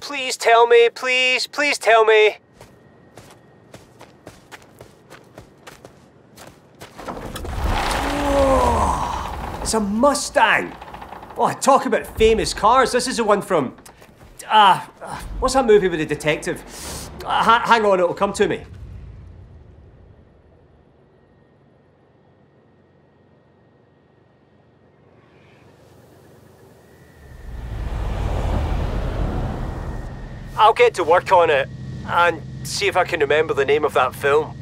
Please tell me, please tell me. Whoa, it's a Mustang. Oh, talk about famous cars. This is the one from, what's that movie with the detective? Hang on, it'll come to me. I'll get to work on it and see if I can remember the name of that film.